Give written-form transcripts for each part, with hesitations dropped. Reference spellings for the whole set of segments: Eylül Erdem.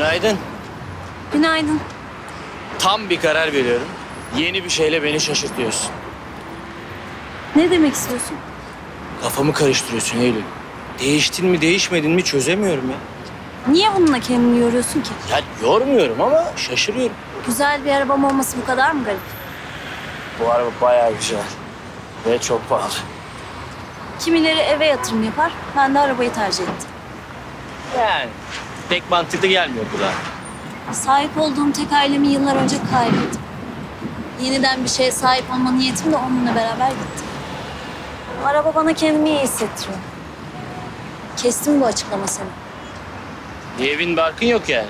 Günaydın. Günaydın. Tam bir karar veriyorum. Yeni bir şeyle beni şaşırtıyorsun. Ne demek istiyorsun? Kafamı karıştırıyorsun Eylül. Değiştin mi değişmedin mi çözemiyorum ya. Niye bununla kendini yoruyorsun ki? Ya yormuyorum ama şaşırıyorum. Güzel bir arabam olması bu kadar mı garip? Bu araba bayağı güzel. Ve çok pahalı. Kimileri eve yatırım yapar, ben de arabayı tercih ettim. Yani pek mantıklı gelmiyor kulağa. Sahip olduğum tek ailemi yıllar önce kaybettim. Yeniden bir şeye sahip olma niyetim de onunla beraber gitti. Araba bana kendimi iyi hissettiriyor. Kestim bu açıklama seni. Evin barkın yok yani.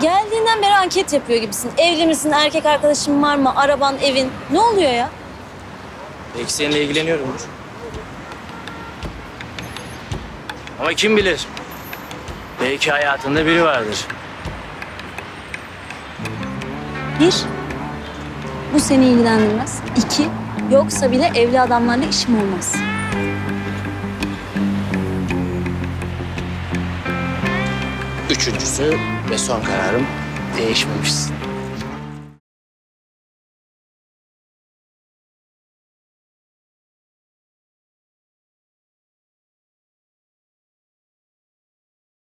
Geldiğinden beri anket yapıyor gibisin. Evli misin, erkek arkadaşın var mı, araban, evin? Ne oluyor ya? Belki seninle ilgileniyorumdur. Ama kim bilir? Belki hayatında biri vardır. Bir, bu seni ilgilendirmez. İki, yoksa bile evli adamlarla işim olmaz. Üçüncüsü ve son kararım, değişmemişsin.